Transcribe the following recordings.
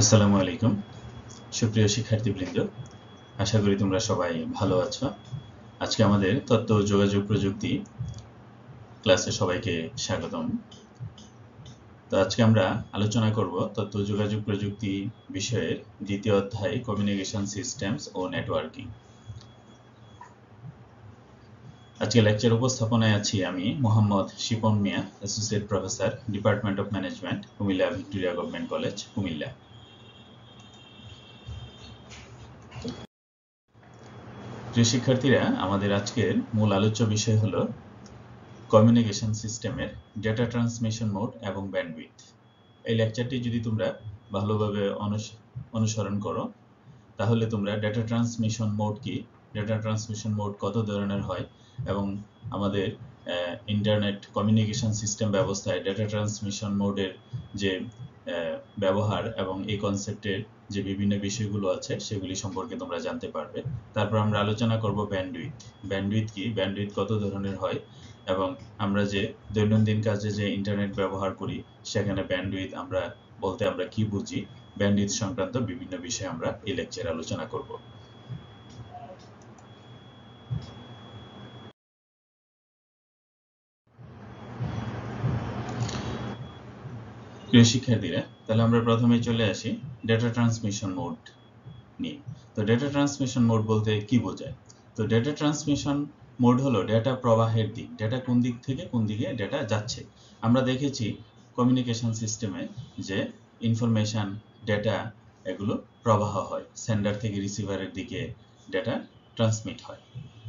আসসালামু আলাইকুম সুপ্রিয় শিক্ষার্থীবৃন্দ আশা করি তোমরা সবাই ভালো আছো আজকে আমাদের তথ্য যোগাযোগ প্রযুক্তি ক্লাসে সবাইকে স্বাগতম তো আজকে আমরা আলোচনা করব তথ্য যোগাযোগ প্রযুক্তি বিষয়ের দ্বিতীয় অধ্যায় কমিউনিকেশন সিস্টেমস ও নেটওয়ার্কিং আজকে লেকচার উপস্থাপনায় আছি আমি Mohammad Shipon Mia associate professor department of management Comilla Victoria government college Comilla প্রিয় শিক্ষার্থীরা আমাদের আজকের মূল আলোচ্য বিষয় হলো কমিউনিকেশন সিস্টেমের ডেটা ট্রান্সমিশন মোড এবং ব্যান্ডউইথ এই লেকচারটি যদি তোমরা ভালোভাবে অনুসরণ করো তাহলে তোমরা ডেটা ট্রান্সমিশন মোড কি ডেটা ট্রান্সমিশন মোড কত ধরনের হয় এবং আমাদের ইন্টারনেট কমিউনিকেশন সিস্টেম ব্যবস্থায় ডেটা ট্রান্সমিশন মোডের যে ব্যবহার এবং এই কনসেপ্টের যে বিভিন্ন বিষয়গুলো আছে সেগুলি সম্পর্কে তোমরা জানতে পারবে তারপর আমরা আলোচনা করব ব্যান্ডউইথ কি ব্যান্ডউইথ কত ধরনের হয় এবং আমরা যে দৈনন্দিন কাজে যে ইন্টারনেট ব্যবহার করি সেখানে ব্যান্ডউইথ আমরা বলতে আমরা কি বুঝি ব্যান্ডউইথ সংক্রান্ত বিভিন্ন বিষয় আমরা এই লেকচারে আলোচনা করব প্রিয় শিক্ষার্থীরা তাহলে আমরা প্রথমে চলে আসি ডেটা ট্রান্সমিশন মোড নিয়ে তো ডেটা ট্রান্সমিশন মোড বলতে কি বোঝায় তো ডেটা ট্রান্সমিশন মোড হলো ডেটা প্রবাহের দিক ডেটা কোন দিক থেকে কোন দিকে ডেটা যাচ্ছে আমরা দেখেছি কমিউনিকেশন সিস্টেমে যে ইনফরমেশন ডেটা এগুলো প্রবাহ হয় সেন্ডার থেকে রিসিভারের দিকে ডেটা ট্রান্সমিট হয়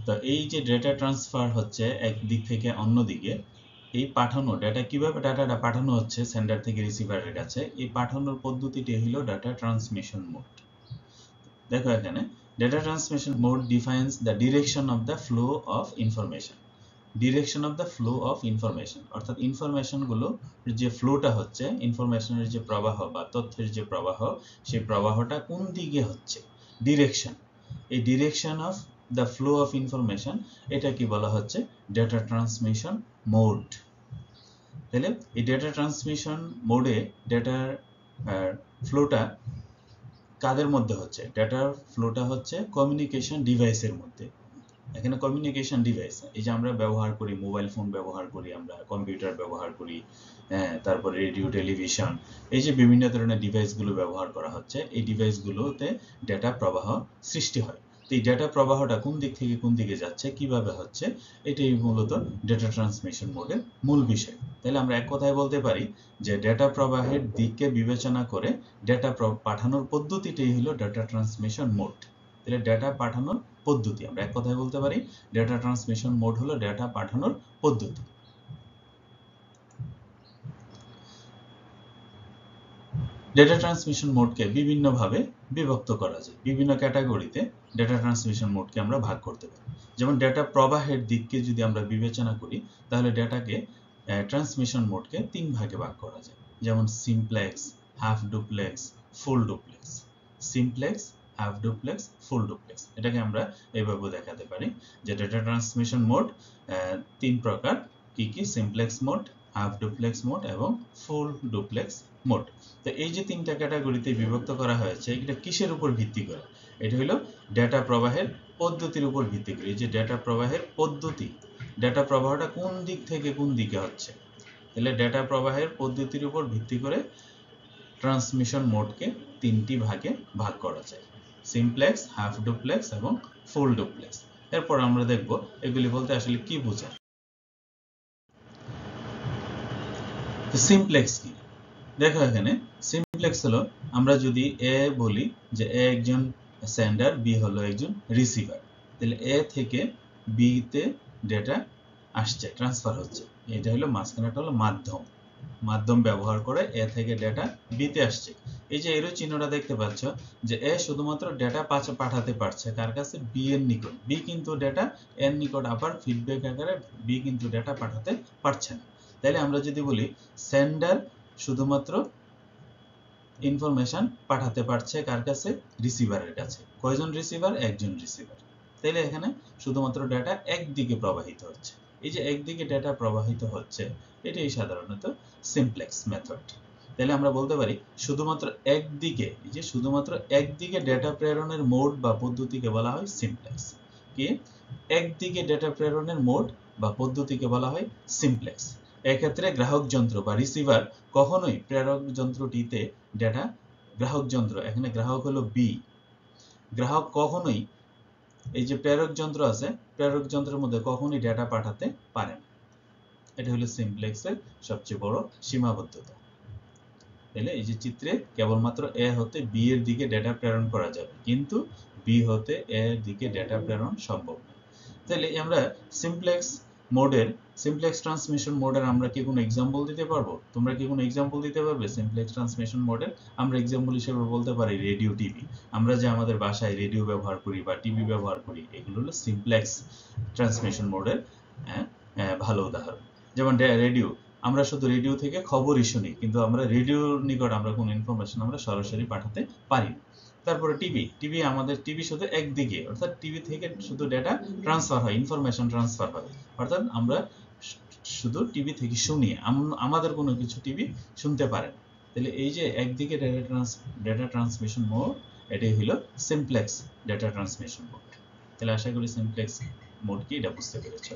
তো এই যে ডেটা ট্রান্সফার হচ্ছে এক দিক থেকে অন্য দিকে এই পাঠানো ডেটা কিভাবে ডাটাটা পাঠানো হচ্ছে সেন্ডার থেকে রিসিভারের কাছে এই পাঠানোর পদ্ধতিটি হলো ডেটা ট্রান্সমিশন মোড দেখো এখানে data transmission mode defines the direction of the flow of information direction of the flow of information অর্থাৎ ইনফরমেশন গুলো যে ফ্লোটা হচ্ছে ইনফরমেশনের যে প্রবাহ বা তথ্যের যে প্রবাহ সেই প্রবাহটা কোন দিকে হচ্ছে ডিরেকশন এই direction of the flow of information এটা কি বলা হচ্ছে ডেটা ট্রান্সমিশন মোড তাহলে এই ডেটা ট্রান্সমিশন মোডে ডেটার ফ্লোটা কাদের মধ্যে হচ্ছে ডেটার ফ্লোটা হচ্ছে কমিউনিকেশন ডিভাইসের মধ্যে এখানে কমিউনিকেশন ডিভাইস এই যে আমরা ব্যবহার করি মোবাইল ফোন ব্যবহার করি আমরা কম্পিউটার ব্যবহার করি তারপর রেডিও টেলিভিশন এই যে বিভিন্ন ধরনের ডিভাইসগুলো ব্যবহার করা হচ্ছে এই ডিভাইসগুলোতে ডেটা প্রবাহ সৃষ্টি হয় এই ডেটা প্রবাহটা কোন দিক থেকে কোন দিকে যাচ্ছে কিভাবে হচ্ছে এটাই মূলত ডেটা ট্রান্সমিশন মোডের মূল বিষয় তাহলে আমরা এক কথায় বলতে পারি যে ডেটা প্রবাহের দিককে বিবেচনা করে ডেটা পাঠানোর পদ্ধতিটাই হলো ডেটা ট্রান্সমিশন মোড তাহলে ডেটা পাঠানোর পদ্ধতি আমরা এক কথায় বলতে পারি ডেটা ট্রান্সমিশন মোড হলো ডেটা পাঠানোর পদ্ধতি ডেটা ট্রান্সমিশন মোডকে বিভিন্নভাবে বিভক্ত করা যায় বিভিন্ন ক্যাটাগরিতে ডেটা ট্রান্সমিশন মোডকে আমরা ভাগ করতে পারি যেমন ডেটা প্রবাহের দিককে যদি আমরা বিবেচনা করি তাহলে ডেটাকে ট্রান্সমিশন মোডকে তিন ভাগে ভাগ করা যায় যেমন simplex half duplex full duplex simplex half duplex full duplex এটাকে আমরা এইভাবে দেখাতে পারি যে ডেটা ট্রান্সমিশন মোড তিন প্রকার কি কি simplex mode half duplex mode এবং ফুল ডুপ্লেক্স মোড তো এই যে তিনটা ক্যাটাগরিতে বিভক্ত করা হয়েছে এটা কিসের উপর ভিত্তি করে এটা হলো ডেটা প্রবাহের পদ্ধতির উপর ভিত্তি করে যে ডেটা প্রবাহের পদ্ধতি ডেটা প্রবাহটা কোন দিক থেকে কোন দিকে হচ্ছে তাহলে ডেটা প্রবাহের পদ্ধতির উপর ভিত্তি করে ট্রান্সমিশন মোডকে তিনটি ভাগে ভাগ করা যায় সিম্পলেক্স হাফ ডুপ্লেক্স এবং ফুল ডুপ্লেক্স এরপর আমরা দেখব এগুলি বলতে আসলে কি বোঝায় সিম্পলেক্স কি দেখো এখানে সিম্পলেক্স হলো আমরা যদি এ বলি যে এ একজন সেন্ডার বি হলো একজন রিসিভার তাহলে এ থেকে বি তে ডেটা আসছে ট্রান্সফার হচ্ছে এটা হলো মাঝখানেটা হলো মাধ্যম মাধ্যম ব্যবহার করে এ থেকে ডেটা বি তে আসছে এই যে এর চিহ্নটা দেখতে পাচ্ছ যে এ শুধুমাত্র ডেটা পাঠাতে পারছে কার কাছে বি এর নিকট বি কিন্তু ডেটা এর নিকট আবার ফিডব্যাক আকারে বি কিন্তু ডেটা পাঠাতে পারছে না তাহলে আমরা যদি বলি সেন্ডার শুধুমাত্র ইনফরমেশন পাঠাতে পারছে কার কাছে রিসিভারের কাছে কয়জন রিসিভার একজন রিসিভার তাহলে এখানে শুধুমাত্র ডেটা একদিকে প্রবাহিত হচ্ছে এই যে একদিকে ডেটা প্রবাহিত হচ্ছে এটাই সাধারণত সিম্পলেক্স মেথড তাহলে আমরা বলতে পারি শুধুমাত্র একদিকে, এই যে শুধুমাত্র একদিকে ডেটা প্রেরণের মোড বা পদ্ধতিকে বলা হয় সিমপ্লেক্স। কি একদিকে ডেটা প্রেরণের মোড বা পদ্ধতিকে বলা হয় সিমপ্লেক্স। এই ক্ষেত্রে গ্রাহক যন্ত্র বা রিসিভার কখনোই প্রেরক যন্ত্রটিতে ডেটা, গ্রাহক যন্ত্র এখানে গ্রাহক হলো বি, গ্রাহক কখনোই এই যে প্রেরক যন্ত্র আছে প্রেরক যন্ত্রের মধ্যে কখনোই ডেটা পাঠাতে পারে না। এটা হলো সিমপ্লেক্সের সবচেয়ে বড় সীমাবদ্ধতা। তাহলে এই যে চিত্রে কেবলমাত্র এ হতে বি এর দিকে ডেটা প্রেরণ করা যাবে, কিন্তু বি হতে এ এর দিকে ডেটা প্রেরণ সম্ভব না। তাহলে আমরা সিমপ্লেক্স মোডের, সিমপ্লেক্স ট্রান্সমিশন মোডের আমরা কি কোনো এক্সাম্পল দিতে পারবো? তোমরা কি কোনো এক্সাম্পল দিতে পারবে সিমপ্লেক্স ট্রান্সমিশন মোডের? আমরা এক্সাম্পল হিসেবে বলতে পারি রেডিও, টিভি। আমরা যে আমাদের বাসায় রেডিও ব্যবহার করি বা টিভি ব্যবহার করি, এগুলো হলো সিমপ্লেক্স ট্রান্সমিশন মোডের ভালো উদাহরণ। যেমন রেডিও, আমরা শুধু রেডিও থেকে খবরই শুনি, কিন্তু আমরা রেডিওর নিকট আমরা কোনো ইনফরমেশন আমরা সরাসরি পাঠাতে পারি না। তারপরে টিভি, আমাদের টিভি শুধু একদিকে, অর্থাৎ টিভি থেকে শুধু ডেটা ট্রান্সফার হয়, ইনফরমেশন ট্রান্সফার হয়, অর্থাৎ আমরা শুধু টিভি থেকে শুনি, আমাদের কোনো কিছু টিভি শুনতে পারে না। তাহলে এই যে একদিকে ডেটা ট্রান্সমিশন মোড, এটাই হলো সিমপ্লেক্স ডেটা ট্রান্সমিশন মোড। তাহলে আশা করি সিমপ্লেক্স মোড কি এটা বুঝতে পেরেছ।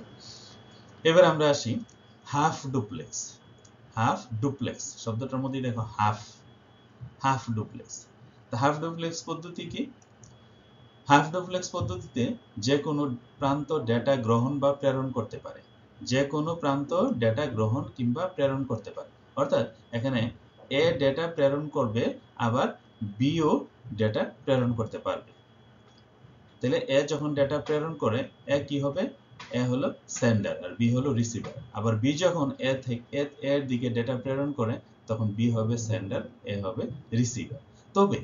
এবার আমরা আসি হাফ ডুপ্লেক্স। হাফ ডুপ্লেক্স শব্দটার মধ্যে দেখো half, half duplex. Half duplex পদ্ধতি কি? হাফ ডুপ্লেক্স পদ্ধতিতে যে কোনো প্রান্ত ডেটা গ্রহণ বা প্রেরণ করতে পারে, যে কোনো প্রান্ত ডেটা গ্রহণ কিংবা প্রেরণ করতে পারে। অর্থাৎ এখানে এ ডেটা প্রেরণ করবে, আবার বিও ডেটা প্রেরণ করতে পারবে। তাহলে এ যখন ডেটা প্রেরণ করে, এ কি হবে? এ হলো সেন্ডার আর বি হলো রিসিভার। আবার বি যখন এ থেকে এর দিকে ডেটা প্রেরণ করে, তখন বি হবে সেন্ডার, এ হবে রিসিভার। তবে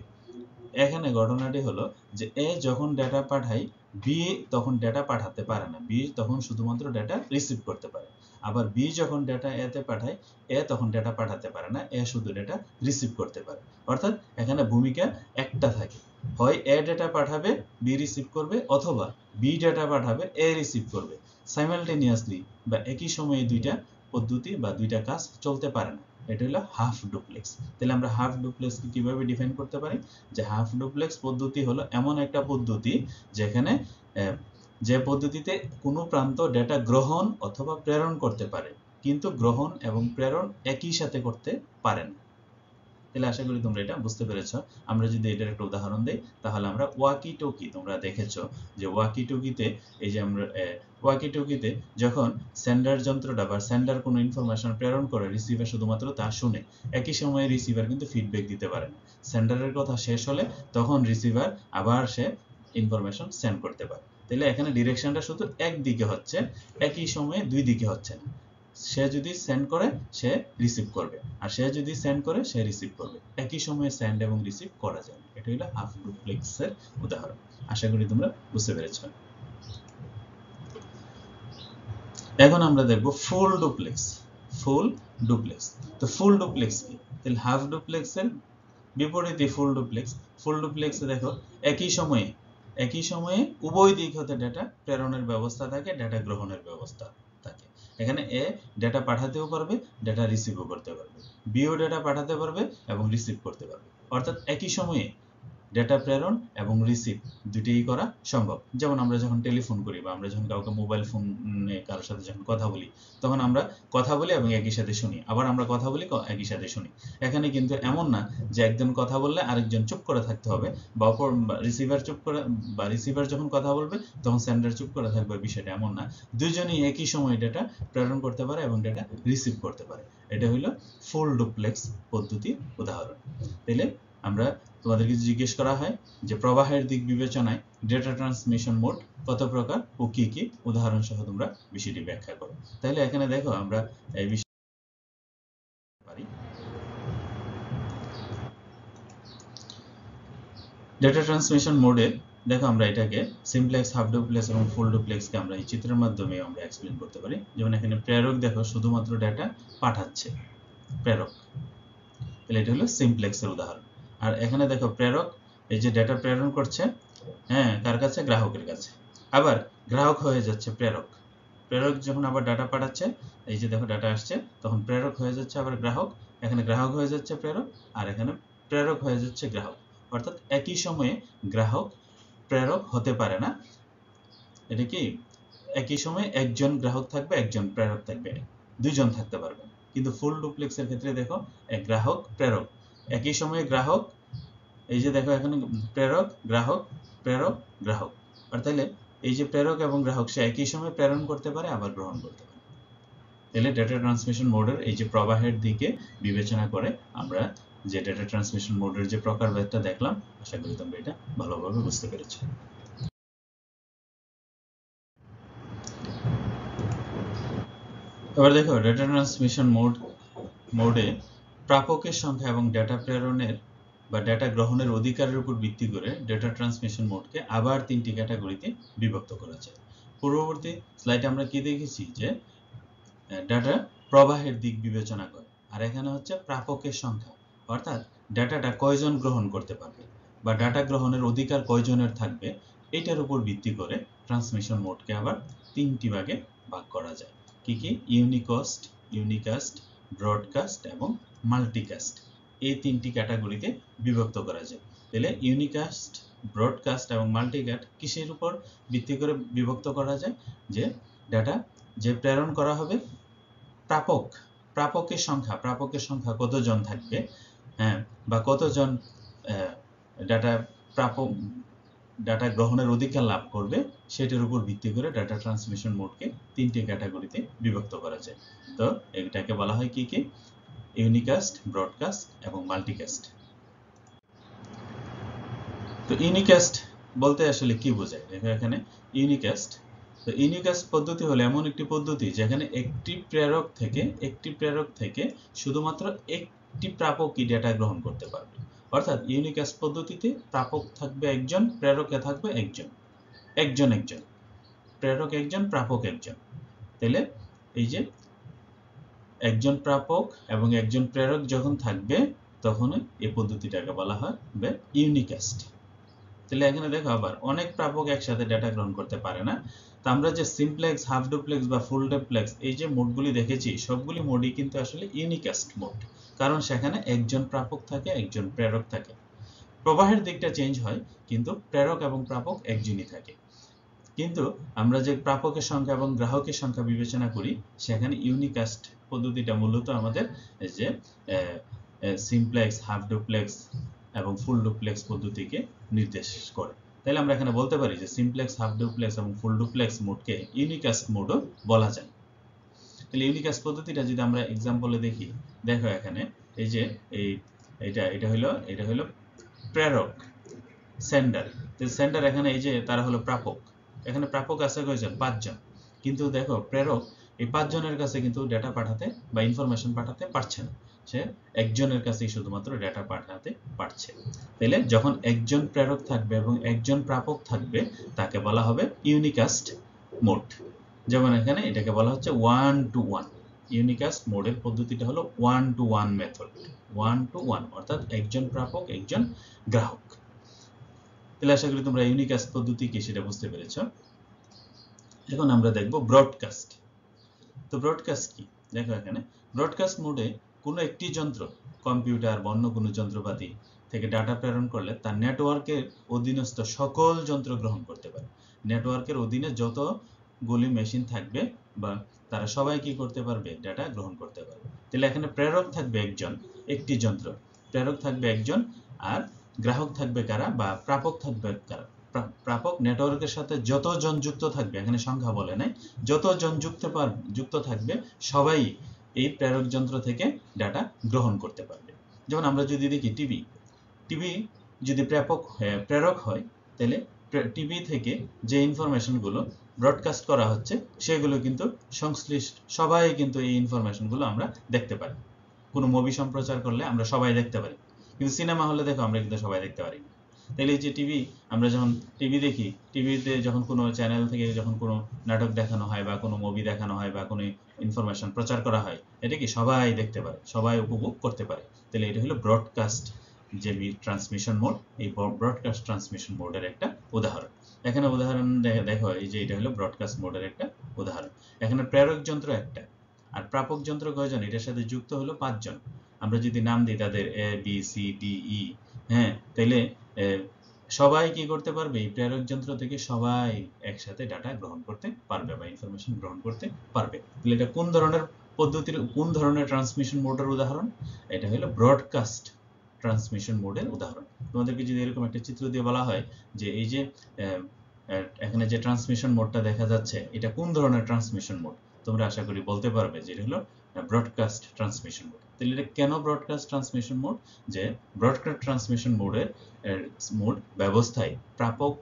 এখানে ঘটনাটি হলো যে এ যখন ডেটা পাঠায়, বি তখন ডেটা পাঠাতে পারে না, বি তখন শুধুমাত্র ডেটা রিসিভ করতে পারে। আবার বি যখন ডেটা এতে পাঠায়, এ তখন ডেটা পাঠাতে পারে না, এ শুধু ডেটা রিসিভ করতে পারে। অর্থাৎ এখানে ভূমিকা একটা থাকে, হয় এ ডেটা পাঠাবে বি রিসিভ করবে, অথবা বি ডেটা পাঠাবে এ রিসিভ করবে। সাইমালটেনিয়াসলি বা একই সময়ে দুইটা পদ্ধতি বা দুইটা কাজ চলতে পারে না। এটা হলো হাফ ডুপ্লেক্স। তাহলে আমরা হাফ ডুপ্লেক্সকে কিভাবে ডিফাইন করতে পারি? যে হাফ ডুপ্লেক্স পদ্ধতি হলো এমন একটা পদ্ধতি যেখানে, যে পদ্ধতিতে কোনো প্রান্ত ডেটা গ্রহণ অথবা প্রেরণ করতে পারে, কিন্তু গ্রহণ এবং প্রেরণ একই সাথে করতে পারে না। তাহলে আশা করি তোমরা এটা বুঝতে পেরেছ। আমরা যদি এটার একটা উদাহরণ দিই, তাহলে আমরা ওয়াকি টকি, তোমরা দেখেছো যে ওয়াকি টকিতে, এই যে আমরা ওয়াকি টকিতে যখন সেন্ডার যন্ত্রটা বা সেন্ডার কোনো ইনফরমেশন প্রেরণ করে, রিসিভার শুধুমাত্র তা শুনে, একই সময়ে রিসিভার কিন্তু ফিডব্যাক দিতে পারে না। সেন্ডারের কথা শেষ হলে তখন রিসিভার আবার সে ইনফরমেশন সেন্ড করতে পারে। তাহলে এখানে ডিরেকশনটা শুধু একদিকে হচ্ছে, একই সময়ে দুই দিকে হচ্ছে না। সে যদি সেন্ড করে সে রিসিভ করবে, আর সে যদি সেন্ড করে সে রিসিভ করবে, একই সময়ে সেন্ড এবং রিসিভ করা যায়। এটা হলো হাফ ডুপ্লেক্সের উদাহরণ। আশা করি তোমরা বুঝতে পেরেছো। এখন আমরা দেখব ফুল ডুপ্লেক্স। ফুল ডুপ্লেক্স, তো ফুল ডুপ্লেক্স কি? তাহলে হাফ ডুপ্লেক্সের বিপরীতে ফুল ডুপ্লেক্স। ফুল ডুপ্লেক্সে দেখো একই সময়ে উভয় দিক হতে ডেটা প্রেরণের ব্যবস্থা থাকে, ডেটা গ্রহণের ব্যবস্থা থাকে। এখানে এ ডেটা পাঠাতেও পারবে, ডেটা রিসিভও করতে পারবে, বিও ডেটা পাঠাতে পারবে এবং রিসিভ করতে পারবে। অর্থাৎ একই সময়ে ডেটা প্রেরণ এবং রিসিভ দুটিই করা সম্ভব। যেমন আমরা যখন টেলিফোন করি বা আমরা যখন কাউকে মোবাইল ফোনে কারোর সাথে যখন কথা বলি, তখন আমরা কথা বলি এবং একই সাথে শুনি, আবার আমরা কথা বলি একই সাথে শুনি। এখানে কিন্তু এমন না যে একজন কথা বললে আরেকজন চুপ করে থাকতে হবে, বা অপর রিসিভার চুপ করে, বা রিসিভার যখন কথা বলবে তখন সেন্ডার চুপ করে থাকবে, বিষয়টা এমন না। দুজনই একই সময়ে ডেটা প্রেরণ করতে পারে এবং ডেটা রিসিভ করতে পারে। এটা হলো ফুল ডুপ্লেক্স পদ্ধতির উদাহরণ। তাহলে আমরা তোমাদেরকে জিজ্ঞেস করা হয় যে প্রবাহের দিক বিবেচনায় ডেটা ট্রান্সমিশন মোড কত প্রকার ও কি কি, উদাহরণ সহ তোমরা বিষয়টি ব্যাখ্যা করো। তাহলে এখানে দেখো আমরা এই বিষয় ডেটা ট্রান্সমিশন মোডে দেখো আমরা এটাকে সিমপ্লেক্স, হাফ ডুপ্লেক্স এবং ফুল ডুপ্লেক্সকে আমরা এই চিত্রের মাধ্যমে আমরা এক্সপ্লেন করতে পারি। যেমন এখানে প্রেরক দেখো শুধুমাত্র ডেটা পাঠাচ্ছে, প্রেরক, তাহলে এটা হলো সিমপ্লেক্সের উদাহরণ। আর এখানে দেখো প্রেরক এই যে ডেটা প্রেরণ করছে, হ্যাঁ, কার কাছে? গ্রাহকের কাছে। আবার গ্রাহক হয়ে যাচ্ছে প্রেরক, যখন আবার ডাটা পাঠাচ্ছে, এই যে দেখো ডাটা আসছে, তখন প্রেরক হয়ে যাচ্ছে আবার গ্রাহক, এখানে গ্রাহক হয়ে যাচ্ছে প্রেরক আর এখানে প্রেরক হয়ে যাচ্ছে গ্রাহক অর্থাৎ একই সময়ে গ্রাহক প্রেরক হতে পারে না এটা কি একই সময়ে একজন গ্রাহক থাকবে একজন প্রেরক থাকবে দুইজন থাকতে পারবে কিন্তু ফুল ডুপ্লেক্সের ক্ষেত্রে দেখো এক গ্রাহক প্রেরক একই সময়ে গ্রাহক এই যে দেখো এখানে প্রেরক গ্রাহক আর তাহলে এই যে প্রেরক এবং গ্রাহক সে একই সময়ে প্রেরণ করতে পারে আবার গ্রহণ করতে পারে তাহলে ডেটা ট্রান্সমিশন মোডের এই যে প্রবাহের দিকে বিবেচনা করে আমরা যে ডেটা ট্রান্সমিশন মোডের যে প্রকারভেদটা দেখলাম আশা করি তোমরা এটা ভালোভাবে বুঝতে পেরেছো এবার দেখো ডেটা ট্রান্সমিশন মোডে প্রাপকের সংখ্যা এবং ডেটা প্রেরণের বা ডেটা গ্রহণের অধিকারের উপর ভিত্তি করে ডেটা ট্রান্সমিশন মোডকে আবার তিনটি ক্যাটাগরিতে বিভক্ত করা যায় পূর্ববর্তী স্লাইডে আমরা কি দেখেছি যে ডেটা প্রবাহের দিক বিবেচনা করে আর এখানে হচ্ছে প্রাপকের সংখ্যা অর্থাৎ ডেটাটা কয়জন গ্রহণ করতে পারবে বা ডেটা গ্রহণের অধিকার কয়জনের থাকবে এটার উপর ভিত্তি করে ট্রান্সমিশন মোডকে আবার তিনটি ভাগে ভাগ করা যায় কি কি ইউনিকাস্ট ইউনিকাস্ট ব্রডকাস্ট এবং মাল্টিকাস্ট এই তিনটি ক্যাটাগরিতে বিভক্ত করা যায় তাহলে ইউনিকাস্ট ব্রডকাস্ট এবং মাল্টিকাস্ট কিসের উপর ভিত্তি করে বিভক্ত করা যায় যে ডেটা যে প্রেরণ করা হবে প্রাপকের সংখ্যা কতজন থাকবে হ্যাঁ বা কতজন ডাটা গ্রহণের অধিকার লাভ করবে সেটার উপর ভিত্তি করে ডাটা ট্রান্সমিশন মোডকে তিনটি ক্যাটাগরিতে বিভক্ত করা যায় তো এটাকে বলা হয় কি কি ইউনিকাস্ট ব্রডকাস্ট এবং মাল্টিকাস্ট তো ইউনিকাস্ট বলতে আসলে কি বোঝায় এখানে ইউনিকাস্ট তো ইউনিকাস্ট পদ্ধতি হলো এমন একটি পদ্ধতি যেখানে একটি প্রেরক থেকে শুধুমাত্র একটি প্রাপকই ডেটা গ্রহণ করতে পারবে অর্থাৎ ইউনিকাস্ট পদ্ধতিতে প্রাপক থাকবে একজন প্রেরকে থাকবে একজন প্রেরক একজন প্রাপক একজন তাহলে এই যে একজন প্রাপক এবং একজন প্রেরক যখন থাকবে তখন এই পদ্ধতিটাকে বলা হয় ইউনিকাস্ট তাহলে এখানে দেখো আবার অনেক প্রাপক একসাথে ডেটা গ্রহণ করতে পারে না তো আমরা যে সিম্পলেক্স হাফ ডুপ্লেক্স বা ফুল ডুপ্লেক্স এই যে মোডগুলি দেখেছি সবগুলি মোডই কিন্তু আসলে ইউনিকাস্ট মোড কারণ সেখানে একজন প্রাপক থাকে একজন প্রেরক থাকে প্রবাহের দিকটা চেঞ্জ হয় কিন্তু প্রেরক এবং প্রাপক একজনই থাকে কিন্তু আমরা যে প্রাপকের সংখ্যা এবং গ্রাহকের সংখ্যা বিবেচনা করি সেখানে ইউনিকাস্ট পদ্ধতিটা মূলত আমাদের যে সিম্পলেক্স হাফ ডুপ্লেক্স এবং ফুল ডুপ্লেক্স পদ্ধতিকে নির্দেশ করে তাহলে আমরা এখানে বলতে পারি যে সিম্পলেক্স হাফ ডুপ্লেক্স এবং ফুল ডুপ্লেক্স মোডকে ইউনিকাস্ট মোডও বলা যায় তাহলে ইউনিকাস্ট পদ্ধতিটা যদি আমরা এক্সাম্পলে দেখি দেখো এখানে এই যে এটা হলো প্রেরক সেন্ডার সেন্ডার এখানে এই যে তারা হলো প্রাপক এখানে প্রাপক আছে কয়জন পাঁচজন কিন্তু দেখো প্রেরক এই পাঁচজনের কাছে কিন্তু ডেটা পাঠাতে বা ইনফরমেশন পাঠাতে পারছে না সে একজনের কাছেই শুধুমাত্র ডেটা পাঠাতে পারছে তাহলে যখন একজন প্রেরক থাকবে এবং একজন প্রাপক থাকবে তাকে বলা হবে ইউনিকাস্ট মোড যেমন এখানে এটাকে বলা হচ্ছে 1 to 1 ইউনিকাস্ট মোডের পদ্ধতিটা হলো 1 to 1 মেথড 1 to 1 অর্থাৎ একজন প্রাপক একজন গ্রাহক তাহলে আশা করি তোমরা ইউনিকাস্ট পদ্ধতি কি সেটা বুঝতে পেরেছো এখন আমরা দেখব ব্রডকাস্ট তো ব্রডকাস্ট কি দেখো এখানে ব্রডকাস্ট মোডে কোনো একটি যন্ত্র কম্পিউটার বা অন্য কোনো যন্ত্রপাতি থেকে ডাটা প্রেরণ করলে তার নেটওয়ার্কের অধীনস্থ সকল যন্ত্র গ্রহণ করতে পারে নেটওয়ার্কের অধীনে যতগুলি মেশিন থাকবে বা তারা সবাই কি করতে পারবে ডাটা গ্রহণ করতে পারবে তাহলে এখানে প্রেরক থাকবে একজন একটি যন্ত্র প্রেরক থাকবে একজন আর গ্রাহক থাকবে কারা বা প্রাপক থাকবে কারা প্রাপক নেটওয়ার্কের সাথে যতজন যুক্ত থাকবে এখানে সংখ্যা বলে নাই যতজন যুক্ত থাকবে সবাই এই প্রেরক যন্ত্র থেকে ডাটা গ্রহণ করতে পারবে যেমন আমরা যদি দেখি টিভি যদি প্রেরক হয় তাহলে টিভি থেকে যে ইনফরমেশনগুলো ব্রডকাস্ট করা হচ্ছে সেগুলো কিন্তু সংশ্লিষ্ট সবাই কিন্তু এই ইনফরমেশনগুলো আমরা দেখতে পারি কোনো মুভি সম্প্রচার করলে আমরা সবাই দেখতে পারি কিন্তু সিনেমা হলে দেখো আমরা কিন্তু সবাই দেখতে পারি তাহলে যে আমরা যখন টিভি দেখি টিভিতে যখন কোনো চ্যানেল থেকে যখন কোনো নাটক দেখানো হয় বা কোনো মুভি দেখানো হয় বা কোনো ইনফরমেশন প্রচার করা হয় এটা কি সবাই দেখতে পারে সবাই উপভোগ করতে পারে তাহলে এটা হলো ব্রডকাস্ট যে ট্রান্সমিশন মোড এই ব্রডকাস্ট ট্রান্সমিশন মোডের একটা উদাহরণ এখানে উদাহরণ দেখো এই যে এটা হলো ব্রডকাস্ট মোডের একটা উদাহরণ এখানে প্রেরক যন্ত্র একটা আর প্রাপক যন্ত্র কয়জন এটার সাথে যুক্ত হলো পাঁচজন আমরা যদি নাম দিই তাদের A B C D E হ্যাঁ তাহলে সবাই কি করতে পারবে এই প্রেরক যন্ত্র থেকে সবাই একসাথে ডাটা গ্রহণ করতে পারবে বা ইনফরমেশন গ্রহণ করতে পারবে তাহলে এটা কোন ধরনের পদ্ধতির কোন ধরনের ট্রান্সমিশন মোডের উদাহরণ এটা হলো ব্রডকাস্ট ট্রান্সমিশন মোডের উদাহরণ তোমাদেরকে যদি এরকম একটা চিত্র দিয়ে বলা হয় যে এই যে এখানে যে ট্রান্সমিশন মোডটা দেখা যাচ্ছে এটা কোন ধরনের ট্রান্সমিশন মোড তোমরা আশা করি বলতে পারবে যে এটা হলো ব্রডকাস্ট ট্রান্সমিশন মোড তাহলে এটা কেন ব্রডকাস্ট ট্রান্সমিশন মোড যে ব্রডকাস্ট ট্রান্সমিশন মোডের মোড ব্যবস্থায় প্রাপক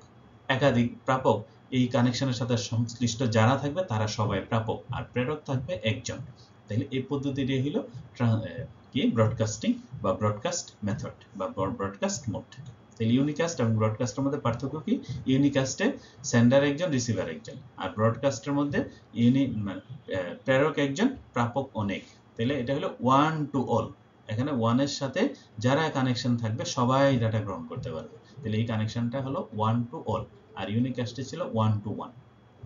একাধিক প্রাপক এই কানেকশনের সাথে সংশ্লিষ্ট যারা থাকবে তারা সবাই প্রাপক আর প্রেরক থাকবে একজন তাহলে এই পদ্ধতিটি হলো কি ব্রডকাস্টিং বা ব্রডকাস্ট মেথড বা ব্রডকাস্ট মোড তাহলে ইউনিকাস্ট এবং ব্রডকাস্টের মধ্যে পার্থক্য কি ইউনিকাস্টে সেন্ডার একজন রিসিভার একজন আর ব্রডকাস্টের মধ্যে প্রেরক একজন প্রাপক অনেক তাহলে এটা হলো ওয়ান টু অল এখানে ওয়ানের সাথে যারা কানেকশন থাকবে সবাই ডাটা গ্রহণ করতে পারবে তাহলে এই কানেকশনটা হলো ওয়ান টু অল আর ইউনিকাস্টে ছিল ওয়ান টু ওয়ান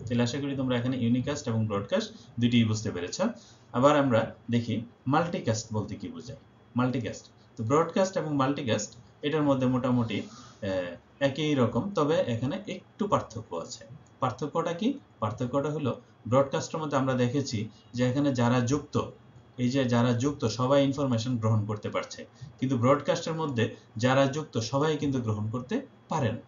তাহলে আশা করি তোমরা এখানে ইউনিকাস্ট এবং ব্রডকাস্ট দুটিই বুঝতে পেরেছ আবার আমরা দেখি মাল্টিকাস্ট বলতে কি বোঝায় মাল্টিকাস্ট তো ব্রডকাস্ট এবং মাল্টিকাস্ট এটার মধ্যে মোটামুটি একই রকম তবে এখানে একটু পার্থক্য আছে পার্থক্যটা কি পার্থক্যটা হলো ব্রডকাস্টের মধ্যে আমরা দেখেছি যে এখানে যারা যুক্ত এই যে যারা যুক্ত সবাই ইনফরমেশন গ্রহণ করতে পারছে কিন্তু ব্রডকাস্টের মধ্যে যারা যুক্ত সবাই কিন্তু গ্রহণ করতে পারে না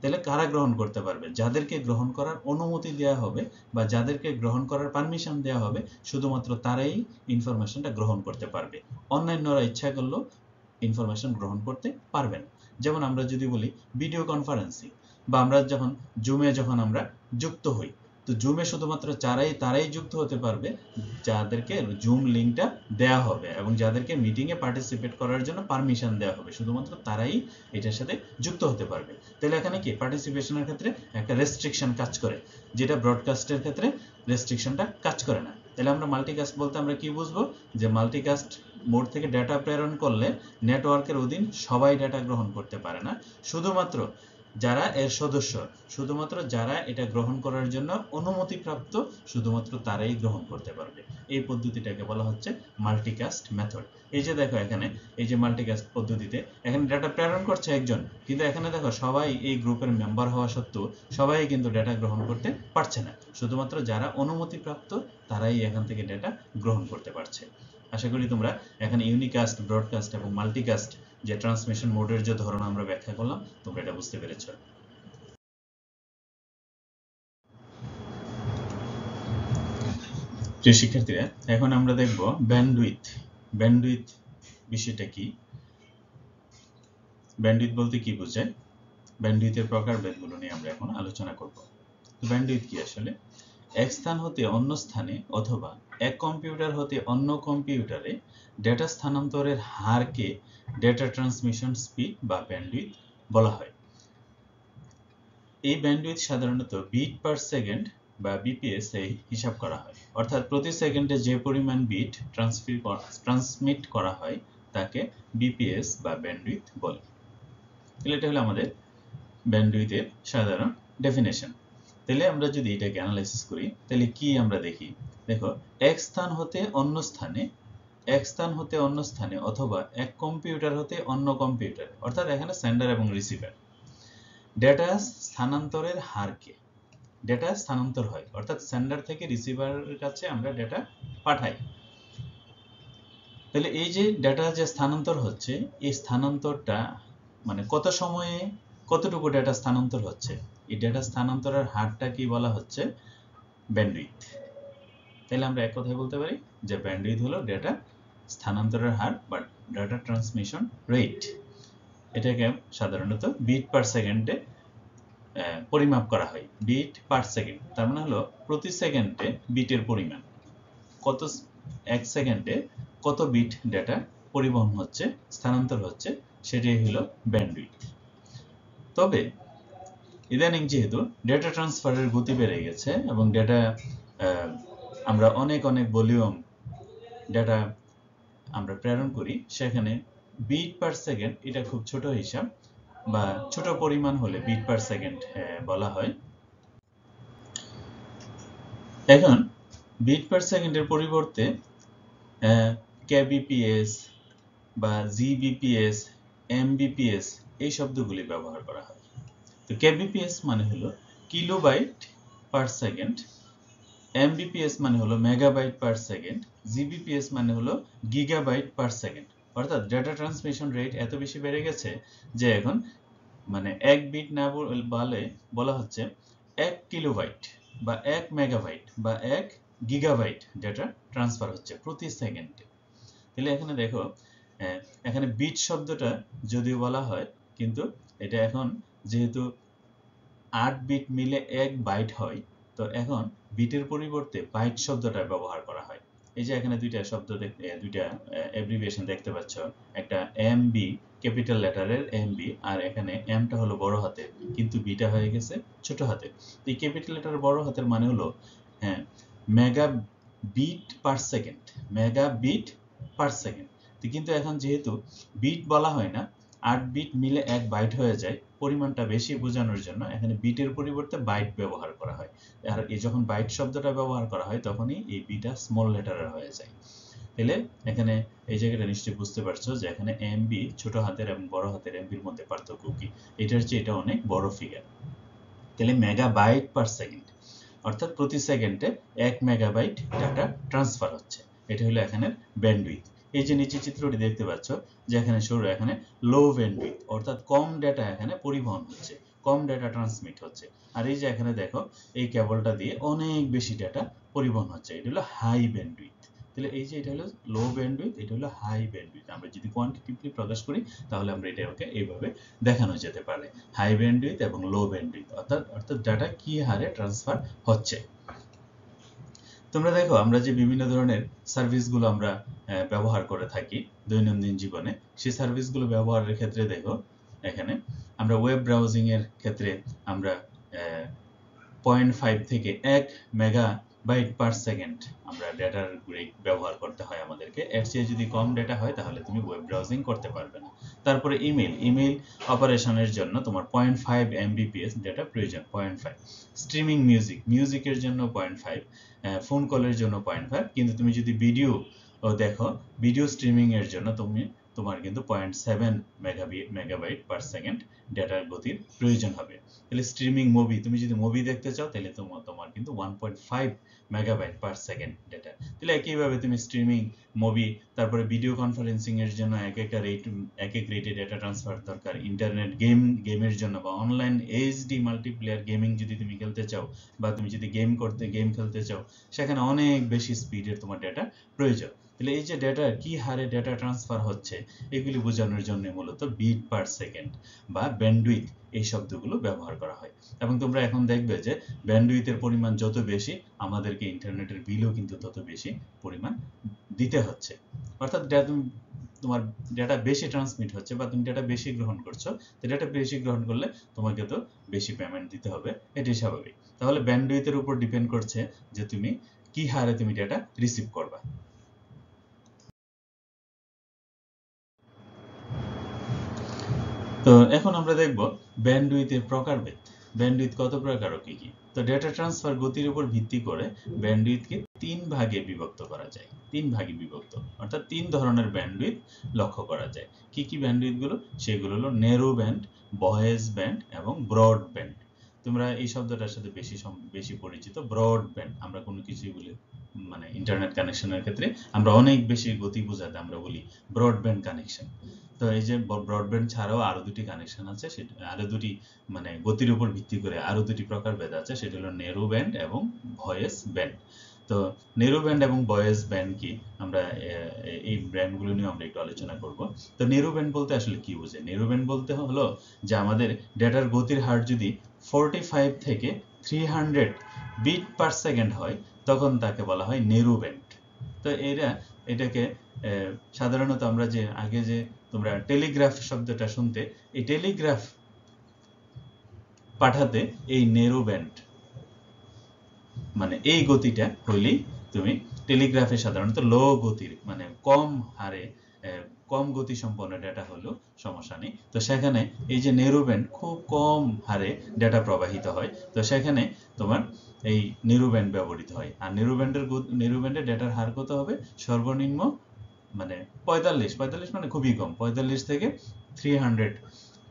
তাহলে কারা গ্রহণ করতে পারবে যাদেরকে গ্রহণ করার অনুমতি দেয়া হবে বা যাদেরকে গ্রহণ করার পারমিশন দেয়া হবে শুধুমাত্র তারাই ইনফরমেশনটা গ্রহণ করতে পারবে অন্যান্যরা ইচ্ছা করলো ইনফরমেশন গ্রহণ করতে পারবেন যেমন আমরা যদি বলি ভিডিও কনফারেন্সিং বা আমরা যখন জুমে আমরা যুক্ত হই তো জুমে শুধুমাত্র তারাই যুক্ত হতে পারবে যাদেরকে জুম লিংকটা দেয়া হবে এবং যাদেরকে মিটিং এ পার্টিসিপেট করার জন্য পারমিশন দেয়া হবে শুধুমাত্র তারাই এটার সাথে যুক্ত হতে পারবে তাহলে এখানে কি পার্টিসিপেশনের ক্ষেত্রে একটা রেস্ট্রিকশন কাজ করে যেটা ব্রডকাস্টের ক্ষেত্রে রেস্ট্রিকশনটা কাজ করে না তাহলে আমরা মাল্টিকাস্ট বলতে আমরা কি বুঝবো যে মাল্টিকাস্ট মোড থেকে ডেটা প্রেরণ করলে নেটওয়ার্কের অধীন সবাই ডেটা গ্রহণ করতে পারে না শুধুমাত্র যারা এর সদস্য শুধুমাত্র যারা এটা গ্রহণ করার জন্য অনুমতিপ্রাপ্ত শুধুমাত্র তারাই গ্রহণ করতে পারবে এই পদ্ধতিটাকে বলা হচ্ছে মাল্টিকাস্ট মেথড এই যে দেখো এখানে এই যে মাল্টিকাস্ট পদ্ধতিতে এখানে ডেটা প্রেরণ করছে একজন কিন্তু এখানে দেখো সবাই এই গ্রুপের মেম্বার হওয়া সত্ত্বেও সবাই কিন্তু ডেটা গ্রহণ করতে পারছে না শুধুমাত্র যারা অনুমতিপ্রাপ্ত তারাই এখান থেকে ডেটা গ্রহণ করতে পারছে আশা করি তোমরা এখানে ইউনিকাস্ট ব্রডকাস্ট এবং মাল্টিকাস্ট যে ট্রান্সমিশন মোডের যে ধরন আমরা ব্যাখ্যা করলাম তোমরা এটা বুঝতে পেরেছো প্রিয় শিক্ষার্থীরা এখন আমরা দেখব ব্যান্ডউইথ ব্যান্ডউইথ বিষয়টা কি ব্যান্ডউইথ বলতে কি বোঝায় ব্যান্ডউইথের প্রকারভেদগুলো নিয়ে আমরা এখন আলোচনা করব তো ব্যান্ডউইথ কি আসলে এক স্থান হতে অন্য স্থানে অথবা এক কম্পিউটার হতে অন্য কম্পিউটারে ডেটা স্থানান্তরের হারকে ডেটা ট্রান্সমিশন স্পিড বা ব্যান্ডউইথ বলা হয় এই ব্যান্ডউইথ সাধারণত বিট পার সেকেন্ড বা বিপিএস এ হিসাব করা হয় অর্থাৎ প্রতি সেকেন্ডে যে পরিমাণ বিট ট্রান্সমিট করা হয় তাকে বিপিএস বা ব্যান্ডউইথ বলে তাহলে এটা হলো আমাদের ব্যান্ডউইথের সাধারণ ডেফিনেশন তাহলে আমরা যদি এটাকে অ্যানালাইসিস করি তাহলে কি আমরা দেখি দেখো এক স্থান হতে অন্য স্থানে অথবা এক কম্পিউটার হতে অন্য কম্পিউটার অর্থাৎ এখানে সেন্ডার এবং রিসিভার ডেটা স্থানান্তরের হারকে ডেটা স্থানান্তর হয় অর্থাৎ সেন্ডার থেকে রিসিভারের কাছে আমরা ডেটা পাঠাই তাহলে এই যে ডেটা যে স্থানান্তর হচ্ছে এই স্থানান্তরটা মানে কত সময়ে কতটুকু ডেটা স্থানান্তর হচ্ছে এই ডেটা স্থানান্তরের হারটা কি বলা হচ্ছে ব্যান্ডউইথ তাহলে আমরা এক কথায় বলতে পারি যে ব্যান্ডউইথ হলো ডেটা স্থানান্তরের হার বা ডেটা ট্রান্সমিশন রেট এটাকে সাধারণত বিট পার সেকেন্ডে পরিমাপ করা হয় বিট পার সেকেন্ড তার মানে হলো প্রতি সেকেন্ডে বিটের পরিমাণ কত এক সেকেন্ডে কত বিট ডেটা পরিবহন হচ্ছে স্থানান্তর হচ্ছে সেটাই হলো ব্যান্ডউইথ তবে ইদানিং যেহেতু ডেটা ট্রান্সফারের গতি বেড়ে গেছে এবং ডেটা আমরা অনেক ভলিউম ডেটা আমরা প্রেরণ করি সেখানে বিট পার সেকেন্ড এটা খুব ছোট হিসাব বা ছোট পরিমাণ হলে বিট পার সেকেন্ড বলা হয় এখন বিট পার সেকেন্ডের পরিবর্তে কেবিপিএস বা জিবিপিএস এমবিপিএস এই শব্দগুলি ব্যবহার করা হয়। তো কেবিপিএস মানে হলো কিলোবাইট পার সেকেন্ড, এমবিপিএস মানে হলো মেগাবাইট পার সেকেন্ড, জিবিপিএস মানে হলো গিগাবাইট পার সেকেন্ড। অর্থাৎ ডেটা ট্রান্সমিশন রেট এত বেশি বেড়ে গেছে যে এখন মানে এক বিট না বলে বলা হচ্ছে এক কিলোবাইট বা এক মেগাবাইট বা এক গিগাবাইট ডেটা ট্রান্সফার হচ্ছে প্রতি সেকেন্ডে। তাহলে এখানে দেখো, এখানে বিট শব্দটা যদিও বলা হয় কিন্তু এটা এখন যেহেতু ৮ বিট মিলে ১ বাইট হয়, তো এখন বিটের পরিবর্তে বাইট শব্দটা ব্যবহার করা হয়। এই যে এখানে দুইটা শব্দ দুইটা অ্যাব্রিভিয়েশন দেখতে পাচ্ছ, একটা এমবি ক্যাপিটাল লেটারের এমবি, আর এখানে এমটা হলো বড় হাতের কিন্তু বিটা হয়ে গেছে ছোট হাতের। এই ক্যাপিটাল লেটার বড় হাতের মানে হলো হ্যাঁ mega bit per second, mega bit per second. কিন্তু এখন যেহেতু বিট বলা হয় না, ৮ বিট মিলে ১ বাইট হয়ে যায়, পরিমাণটা বেশি বোঝানোর জন্য এখানে বিটের পরিবর্তে বাইট ব্যবহার করা হয়। আর এই যখন বাইট শব্দটা ব্যবহার করা হয় তখনই এই বিটা স্মল লেটারের হয়ে যায়। তাহলে এখানে এই জায়গাটা নিশ্চয়ই বুঝতে পারছো যে এখানে এমবি ছোট হাতের এবং বড় হাতের এমবির মধ্যে পার্থক্য কি, এটা হচ্ছে এটা অনেক বড় ফিগার। তাহলে মেগা বাইট পার সেকেন্ড অর্থাৎ প্রতি সেকেন্ডে ১ মেগাবাইট ডাটা ট্রান্সফার হচ্ছে, এটা হলো এখানে ব্যান্ডউইথ। এই যে নিচে চিত্রটি দেখতে পাচ্ছ যে এখানে সরু এখানে লো ব্যান্ডউইথ অর্থাৎ কম ডেটা এখানে পরিবহন হচ্ছে, কম ডেটা ট্রান্সমিট হচ্ছে। আর এই যে এখানে দেখো এই কেবলটা দিয়ে অনেক বেশি ডেটা পরিবহন হচ্ছে, এটা হলো হাই ব্যান্ডউইথ। তাহলে এই যে এটা হলো লো ব্যান্ডউইথ, এটা হলো হাই ব্যান্ডউইথ। আমরা যদি কোয়ান্টিটিভলি প্রকাশ করি তাহলে আমরা এটাকে এইভাবে দেখানো যেতে পারে, হাই ব্যান্ডউইথ এবং লো ব্যান্ডউইথ অর্থাৎ ডেটা কি হারে ট্রান্সফার হচ্ছে। তোমরা দেখো আমরা যে বিভিন্ন ধরনের সার্ভিসগুলো আমরা ব্যবহার করে থাকি দৈনন্দিন জীবনে, সেই সার্ভিসগুলো ব্যবহারের ক্ষেত্রে দেখো এখানে আমরা ওয়েব ব্রাউজিং এর ক্ষেত্রে আমরা 0.5 থেকে ১ মেগাবাইট পার সেকেন্ড আমরা ডেটার রেট ব্যবহার করতে হয় আমাদেরকে। এর চেয়ে যদি কম ডেটা হয় তাহলে তুমি ওয়েব ব্রাউজিং করতে পারবে না। তারপরে ইমেল অপারেশনের জন্য তোমার 0.5 এমবিপিএস ডেটা প্রয়োজন, 0.5। স্ট্রিমিং মিউজিকের জন্য 0.5, ফোন কলের জন্য 0.5, কিন্তু তুমি যদি ভিডিও দেখো ভিডিও স্ট্রিমিং এর জন্য তোমার কিন্তু 0.7 মেগাবাইট পার সেকেন্ড ডেটার গতির প্রয়োজন হবে। তাহলে স্ট্রিমিং মুভি, তুমি যদি মুভি দেখতে চাও তাহলে তোমার কিন্তু 1.5 মেগাবাইট পার সেকেন্ড ডেটা। তাহলে একইভাবে তুমি স্ট্রিমিং মুভি, তারপরে ভিডিও কনফারেন্সিং এর জন্য এক এক রেটে ডেটা ট্রান্সফার দরকার। ইন্টারনেট গেমের জন্য বা অনলাইন এইচডি মাল্টিপ্লেয়ার গেমিং যদি তুমি খেলতে চাও বা তুমি যদি গেম খেলতে চাও সেখানে অনেক বেশি স্পিডের তোমার ডেটা প্রয়োজন। তাহলে এই যে ডেটা কি হারে ডেটা ট্রান্সফার হচ্ছে এগুলি বোঝানোর জন্য মূলত বিট পার সেকেন্ড বা ব্যান্ডউইথ এই শব্দগুলো ব্যবহার করা হয়। এবং তোমরা এখন দেখবে যে ব্যান্ডউইথের পরিমাণ যত বেশি আমাদেরকে ইন্টারনেটের বিলও কিন্তু তত বেশি পরিমাণ দিতে হচ্ছে। অর্থাৎ তোমার ডেটা বেশি ট্রান্সমিট হচ্ছে বা তুমি ডেটা বেশি গ্রহণ করছো, তো ডেটা বেশি গ্রহণ করলে তোমাকে তো বেশি পেমেন্ট দিতে হবে, এটাই স্বাভাবিক। তাহলে ব্যান্ডউইথের উপর ডিপেন্ড করছে যে তুমি কি হারে তুমি ডেটা রিসিভ করবা। তো এখন আমরা দেখব ব্যান্ডউইথের প্রকারভেদ, ব্যান্ডউইথ কত প্রকার ও কি কি। তো ডেটা ট্রান্সফার গতির উপর ভিত্তি করে ব্যান্ডউইথকে ৩ ভাগে বিভক্ত করা যায়, ৩ ভাগে বিভক্ত অর্থাৎ ৩ ধরনের ব্যান্ডউইথ লক্ষ্য করা যায়। কি কি ব্যান্ডউইথগুলো, সেগুলো হলো ন্যারো ব্যান্ড, ভয়েস ব্যান্ড এবং ব্রড ব্যান্ড। তোমরা এই শব্দটার সাথে বেশি পরিচিত, ব্রড ব্যান্ড। আমরা কোনো কিছুই বলি মানে ইন্টারনেট কানেকশনের ক্ষেত্রে আমরা অনেক বেশি গতি বোঝাতে আমরা বলি ব্রডব্যান্ড কানেকশন। তো এই যে ব্রডব্যান্ড ছাড়াও আরো দুটি কানেকশন আছে, সেটা আরো দুটি মানে গতির উপর ভিত্তি করে আরো দুটি প্রকারভেদ আছে, সেটা হলো ন্যারো ব্যান্ড এবং ভয়েস ব্যান্ড। তো ন্যারো ব্যান্ড এবং ভয়েস ব্যান্ড কি, আমরা এই ব্যান্ডগুলো নিয়ে আমরা একটু আলোচনা করব। তো ন্যারো ব্যান্ড বলতে আসলে কি বোঝায়? ন্যারো ব্যান্ড বলতে হলো যে আমাদের ডেটার গতির হার যদি 45 থেকে 300 বিট পার সেকেন্ড হয় তখন তাকে বলা হয় ন্যারো ব্যান্ড। তো এটাকে সাধারণত আমরা যে আগে যে তোমরা টেলিগ্রাফ শব্দটা শুনতে, এই টেলিগ্রাফ পাঠাতে এই ন্যারো ব্যান্ড মানে এই গতিটা হইলেই তুমি টেলিগ্রাফে সাধারণত লো গতির মানে কম গতি সম্পন্ন ডেটা হলো সমস্যা নেই। তো সেখানে এই যে ন্যারো ব্যান্ড খুব কম হারে ডেটা প্রবাহিত হয়, তো সেখানে তোমার এই ন্যারো ব্যান্ড ব্যবহৃত হয়। আর ন্যারো ব্যান্ডের ডেটার হার কত হবে, সর্বনিম্ন মানে 45 মানে খুবই কম 45 থেকে 300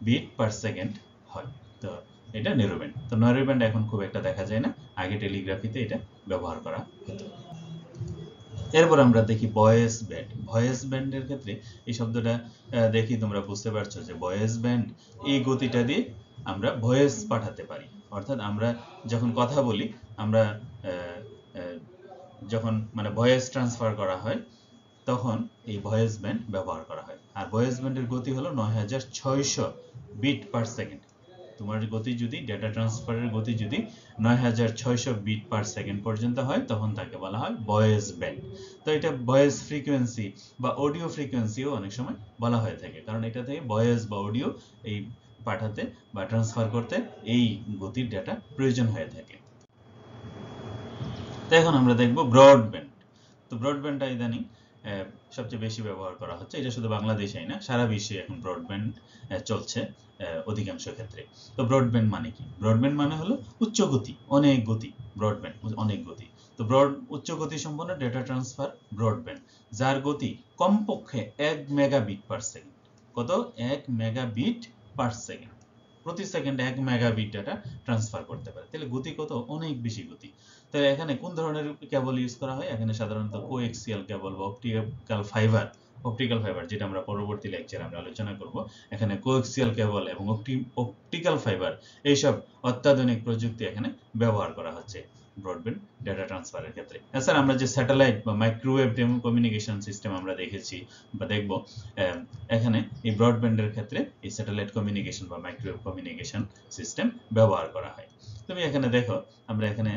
বিট পার সেকেন্ড হয় তো এটা ন্যারো ব্যান্ড তো ন্যারো ব্যান্ড এখন খুব একটা দেখা যায় না আগে টেলিগ্রাফিতে এটা ব্যবহার করা হতো এরপর আমরা দেখি ভয়েস ব্যান্ডের ক্ষেত্রে এই শব্দটা দেখি তোমরা বুঝতে পারছো যে ভয়েস ব্যান্ড এই গতিটা দিয়ে আমরা ভয়েস পাঠাতে পারি অর্থাৎ আমরা যখন কথা বলি আমরা যখন মানে ভয়েস ট্রান্সফার করা হয় তখন এই ভয়েস ব্যান্ড ব্যবহার করা হয় আর ভয়েস ব্যান্ডের গতি হলো 9600 বিট পার সেকেন্ড তোমার গতি যদি ডেটা ট্রান্সফারের গতি যদি 9600 বিট পার সেকেন্ড পর্যন্ত হয় তখন তাকে বলা হয় ভয়েস ব্যান্ড তো এটা ভয়েস ফ্রিকোয়েন্সি বা অডিও ফ্রিকোয়েন্সিও অনেক সময় বলা হয় থাকে কারণ এটা থেকে ভয়েস বা অডিও এই পাঠাতে বা ট্রান্সফার করতে এই গতির ডেটা প্রয়োজন হয়ে থাকে তো এখন আমরা দেখব ব্রডব্যান্ড তো ব্রডব্যান্ডটা ইদানিং সবচেয়ে বেশি ব্যবহার করা হচ্ছে এটা শুধু বাংলাদেশেই না সারা বিশ্বে এখন ব্রডব্যান্ড চলছে অধিকাংশ ক্ষেত্রে তো ব্রডব্যান্ড মানে কি ব্রডব্যান্ড মানে হলো উচ্চ গতি অনেক গতি ব্রডব্যান্ড অনেক গতি তো উচ্চ গতি সম্পন্ন ডেটা ট্রান্সফার ব্রডব্যান্ড যার গতি কমপক্ষে 1 মেগাবিট পার সেকেন্ড কত 1 মেগাবিট পার সেকেন্ড প্রতি সেকেন্ডে 1 মেগাবিট ডেটা ট্রান্সফার করতে পারে তাহলে গতি কত অনেক বেশি গতি তাহলে এখানে কোন ধরনের কেবল ইউজ করা হয় এখানে সাধারণত কোএক্সিয়াল কেবল বা অপটিক্যাল ফাইবার যেটা আমরা পরবর্তী লেকচারে আমরা আলোচনা করব এখানে কোএক্সিয়াল কেবল এবং অপটিক্যাল ফাইবার এই সব অত্যাধুনিক প্রযুক্তি এখানে ব্যবহার করা হচ্ছে ব্রডব্যান্ড ডেটা ট্রান্সফারের ক্ষেত্রে স্যার আমরা যে স্যাটেলাইট বা মাইক্রোওয়েভ কমিউনিকেশন সিস্টেম আমরা দেখেছি বা দেখব এখানে এই ব্রডব্যান্ডের ক্ষেত্রে এই স্যাটেলাইট কমিউনিকেশন বা মাইক্রোওয়েভ কমিউনিকেশন সিস্টেম ব্যবহার করা হয় তুমি এখানে দেখো আমরা এখানে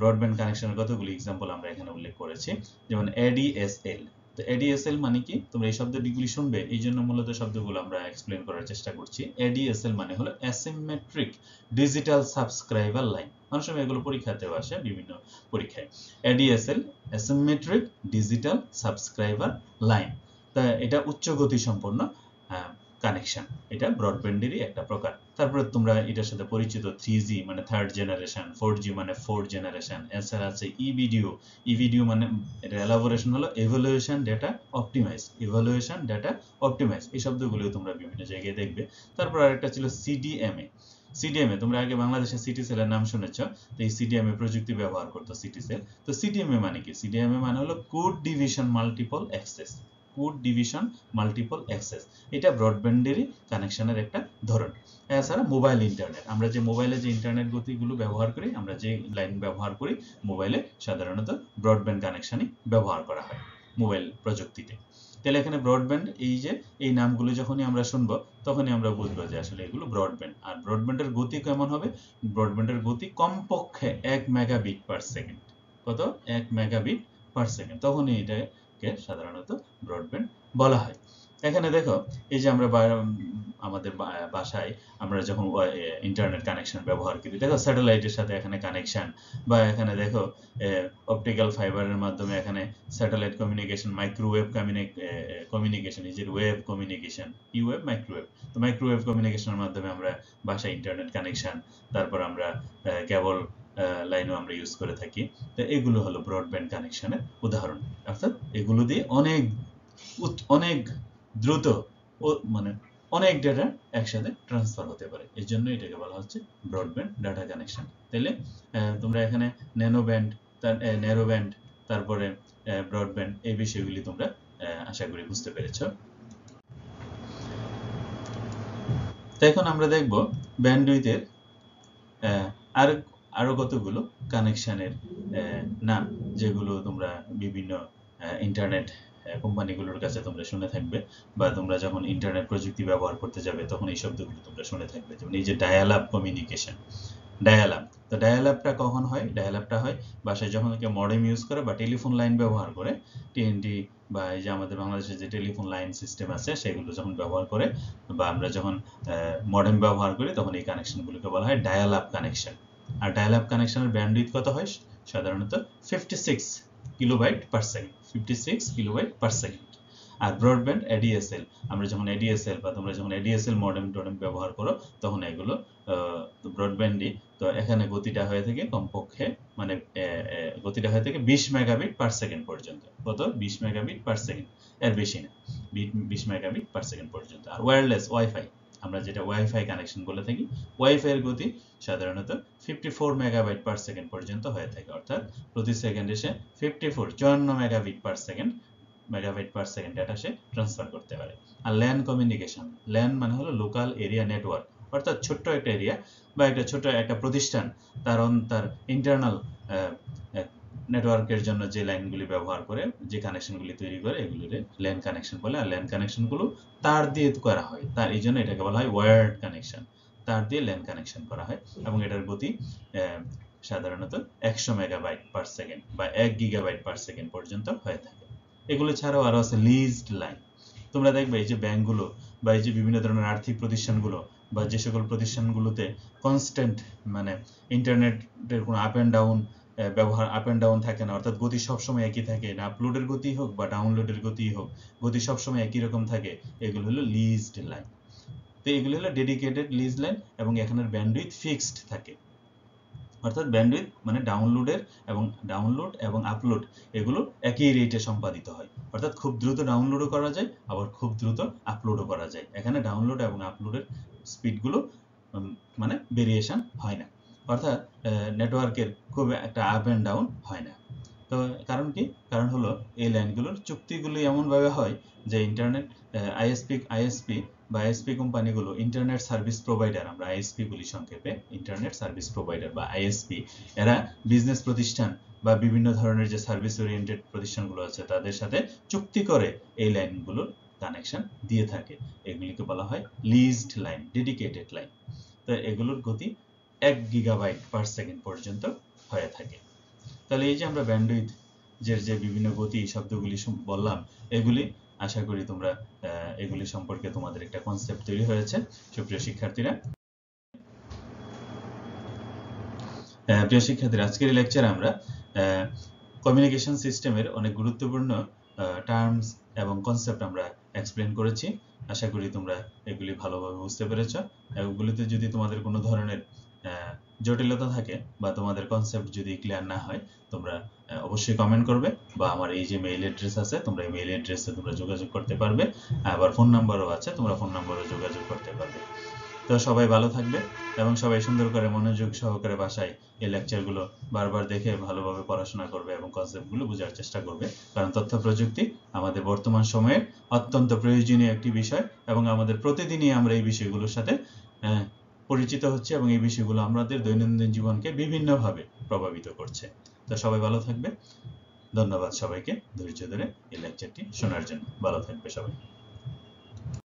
ব্রডব্যান্ড কানেকশনের কতগুলো एग्जांपल আমরা এখানে উল্লেখ করেছি যেমন ADSL তো ADSL মানে কি তোমরা এই শব্দগুলি শুনবে এইজন্য মূলত শব্দগুলো আমরা এক্সপ্লেইন করার চেষ্টা করছি ADSL মানে হলো অ্যাসিমেট্রিক ডিজিটাল সাবস্ক্রাইবার লাইন অনেক সময় এগুলো পরীক্ষাতেও আসে বিভিন্ন পরীক্ষায় ADSL asymmetric digital subscriber line তো এটা উচ্চ গতি সম্পন্ন কানেকশন এটা ব্রডব্যান্ডেরই একটা প্রকার তারপরে তোমরা এটার সাথে পরিচিত 3G মানে থার্ড জেনারেশন 4G মানে ফোর্থ জেনারেশন এছাড়া আছে ই ভিডিও মানে এটা এলাবোরেশন হলো ইভ্যালুয়েশন ডেটা অপটিমাইজ এই শব্দগুলো তোমরা বিভিন্ন জায়গায় দেখবে তারপর আরেকটা ছিল CDMA তোমরা আগে বাংলাদেশের সিটিসেল এর নাম শুনেছো তো এই CDMA প্রযুক্তি ব্যবহার করতে সিটিসেল তো CDMA মানে কি CDMA মানে হলো কোড ডিভিশন মাল্টিপল অ্যাক্সেস এটা ব্রডব্যান্ডেরই কানেকশনের একটা ধরন এছাড়া মোবাইল ইন্টারনেট আমরা যে মোবাইলে যে ইন্টারনেট গতিগুলো ব্যবহার করি আমরা যে লাইন ব্যবহার করি মোবাইলে সাধারণত ব্রডব্যান্ড কানেকশনই ব্যবহার করা হয় মোবাইল প্রযুক্তিতে তাহলে এখানে ব্রডব্যান্ড এই যে এই নামগুলো যখনই আমরা শুনবো তখনই আমরা বুঝবো যে আসলে এগুলো ব্রডব্যান্ড আর ব্রডব্যান্ডের গতি কেমন হবে ব্রডব্যান্ডের গতি কমপক্ষে 1 মেগাবিট পার সেকেন্ড কত 1 মেগাবিট পার সেকেন্ড তখনই এটা কে সাধারণত ব্রডব্যান্ড বলা হয় এখানে দেখো এই যে আমরা আমাদের ভাষায় আমরা যখন ইন্টারনেট কানেকশন ব্যবহার করি দেখো স্যাটেলাইটের সাথে এখানে কানেকশন বা এখানে দেখো অপটিক্যাল ফাইবারের মাধ্যমে এখানে স্যাটেলাইট কমিউনিকেশন মাইক্রোওয়েভ কমিউনিকেশন এই যে ওয়েভ কমিউনিকেশন ইউওয়েভ মাইক্রোওয়েভ তো মাইক্রোওয়েভ কমিউনিকেশনের মাধ্যমে আমরা ভাষায় ইন্টারনেট কানেকশন তারপর আমরা কেবল লাইনও আমরা ইউজ করে থাকি তো এগুলো হলো ব্রডব্যান্ড কানেকশনের উদাহরণ অর্থাৎ এগুলো দিয়ে অনেক দ্রুত মানে অনেক ডেটা একসাথে ট্রান্সফার হতে পারে এর জন্য এটাকে বলা হচ্ছে ব্রডব্যান্ড ডেটা কানেকশন তাহলে তোমরা এখানে ন্যানো ব্যান্ড ন্যারো ব্যান্ড তারপরে ব্রডব্যান্ড এই বিষয়গুলি তোমরা আশা করি বুঝতে পেরেছো তো এখন আমরা দেখব ব্যান্ডউইথের আরো কতগুলো কানেকশনের নাম যেগুলো তোমরা বিভিন্ন ইন্টারনেট কোম্পানিগুলোর কাছে তোমরা শুনে থাকবে বা তোমরা যখন ইন্টারনেট প্রযুক্তি ব্যবহার করতে যাবে তখন এই শব্দগুলো তোমরা শুনে থাকবে যেমন এই যে ডায়াল আপ কমিউনিকেশন তো ডায়াল আপটা কখন হয় ডায়াল আপটা হয় বাসায় যখন কেউ মডেম ইউজ করে বা টেলিফোন লাইন ব্যবহার করে TNT বা এই যে আমাদের বাংলাদেশে যে টেলিফোন লাইন সিস্টেম আছে সেগুলো যখন ব্যবহার করে বা আমরা যখন মডেম ব্যবহার করি তখন এই কানেকশনগুলোকে বলা হয় ডায়াল আপ কানেকশন আর ডায়াল আপ কানেকশনের ব্যান্ডউইথ কত হয় সাধারণত 56 কিলোবাইট পার সেকেন্ড আর ব্রডব্যান্ড ADSL আমরা যখন ADSL বা তোমরা যখন ADSL মডেম ব্যবহার করো তখন এগুলো ব্রডব্যান্ডই তো এখানে গতিটা হয়ে থাকে কমপক্ষে মানে গতিটা হয়ে থাকে 20 মেগাবিট পার সেকেন্ড পর্যন্ত কত 20 মেগাবিট পার সেকেন্ড এর বেশি না 20 মেগাবিট পার সেকেন্ড পর্যন্ত আর ওয়্যারলেস ওয়াইফাই আমরা যেটা ওয়াইফাই কানেকশন বলে থাকি ওয়াইফাই এর গতি সাধারণত 54 মেগাবাইট পার সেকেন্ড পর্যন্ত হয়ে থাকে অর্থাৎ প্রতি সেকেন্ডে সে 54 মেগাবিট পার সেকেন্ড ডাটা সে ট্রান্সফার করতে পারে আর ল্যান কমিউনিকেশন ল্যান মানে হলো লোকাল এরিয়া নেটওয়ার্ক অর্থাৎ ছোট একটা এরিয়া বা একটা ছোট একটা প্রতিষ্ঠান তার ইন্টারনাল নেটওয়ার্কের জন্য যে লাইনগুলি ব্যবহার করে যে কানেকশনগুলি তৈরি করে এগুলিকে ল্যান কানেকশন বলে আর ল্যান কানেকশনগুলো তার দিয়ে করা হয় তার এইজন্য এটাকে বলা হয় ওয়্যার্ড কানেকশন তার দিয়ে ল্যান কানেকশন করা হয় এবং এটার গতি সাধারণত 100 মেগাবাইট পার সেকেন্ড বা 1 গিগাবাইট পার সেকেন্ড পর্যন্ত হয়ে থাকে এগুলো ছাড়াও আরো আছে লিজড লাইন তোমরা দেখবে এই যে ব্যাংকগুলো বা এই যে বিভিন্ন ধরনের আর্থিক প্রতিষ্ঠানগুলো বা যে সকল প্রতিষ্ঠানগুলোতে কনস্ট্যান্ট মানে ইন্টারনেটের কোনো আপ এন্ড ডাউন ব্যবহার আপ এন্ড ডাউন থাকে না অর্থাৎ গতি সব সময় একই থাকে না আপলোডের গতি হোক বা ডাউনলোডের গতি হোক গতি সব সময় একই রকম থাকে এগুলো হলো লিজড লাইন তো এগুলো হলো ডেডিকেটেড লিজড লাইন এবং এখানের ব্যান্ডউইথ ফিক্সড থাকে অর্থাৎ ব্যান্ডউইথ মানে ডাউনলোড এবং আপলোড এগুলো একই রেটে সম্পাদিত হয় অর্থাৎ খুব দ্রুত ডাউনলোডও করা যায় আবার খুব দ্রুত আপলোডও করা যায় এখানে ডাউনলোড এবং আপলোডের স্পিড গুলো মানে ভেরিয়েশন হয় না অর্থাৎ নেটওয়ার্কের খুব একটা আপ এন্ড ডাউন হয় না তো কারণ কি কারণ হলো এই লাইনগুলোর চুক্তিগুলো এমন ভাবে হয় যে ইন্টারনেট আইএসপি বা আইএসপি কোম্পানিগুলো ইন্টারনেট সার্ভিস প্রোভাইডার আমরা আইএসপি বলি সংক্ষেপে ইন্টারনেট সার্ভিস প্রোভাইডার বা আইএসপি এরা বিজনেস প্রতিষ্ঠান বা বিভিন্ন ধরনের যে সার্ভিস ওরিয়েন্টেড প্রতিষ্ঠানগুলো আছে তাদের সাথে চুক্তি করে এই লাইনগুলোর কানেকশন দিয়ে থাকে এগুলিকে বলা হয় লিজড লাইন ডেডিকেটেড লাইন তো এগুলোর গতি 1 গিগাবাইট পার সেকেন্ড পর্যন্ত হয়ে থাকে তাহলে এই যে আমরা ব্যান্ডউইথ যে বিভিন্ন গতি শব্দগুলি বললাম এগুলি আশা করি তোমরা এগুলি সম্পর্কে তোমাদের একটা কনসেপ্ট তৈরি হয়েছে সুপ্রিয় শিক্ষার্থীরা প্রিয় শিক্ষার্থীরা আজকের লেকচারে আমরা কমিউনিকেশন সিস্টেমের অনেক গুরুত্বপূর্ণ টার্মস এবং কনসেপ্ট আমরা এক্সপ্লেইন করেছি আশা করি তোমরা এগুলি ভালোভাবে বুঝতে পেরেছো এগুলিতে যদি তোমাদের কোনো ধরনের জটিলতা থাকে বা তোমাদের কনসেপ্ট যদি ক্লিয়ার না হয় তোমরা অবশ্যই কমেন্ট করবে বা আমার এই যে মেইল অ্যাড্রেস আছে তোমরা এই মেইল অ্যাড্রেসে তোমরা যোগাযোগ করতে পারবে আবার ফোন নাম্বারও আছে তোমরা ফোন নাম্বারে যোগাযোগ করতে পারবে তো সবাই ভালো থাকবে এবং সবাই সুন্দর করে মনোযোগ সহকারে বাসায় এই লেকচারগুলো বারবার দেখে ভালোভাবে পড়াশোনা করবে এবং কনসেপ্টগুলো বোঝার চেষ্টা করবে কারণ তথ্য প্রযুক্তি আমাদের বর্তমান সময়ে অত্যন্ত প্রয়োজনীয় একটি বিষয় এবং আমাদের প্রতিদিনই আমরা এই বিষয়গুলোর সাথে পরিচিত হচ্ছে এবং এই বিষয়গুলো আমাদের দৈনন্দিন জীবনকে বিভিন্নভাবে প্রভাবিত করছে তো সবাই ভালো থাকবে ধন্যবাদ সবাইকে ধৈর্য ধরে এই লেকচারটি শোনার জন্য ভালো থাকবে সবাই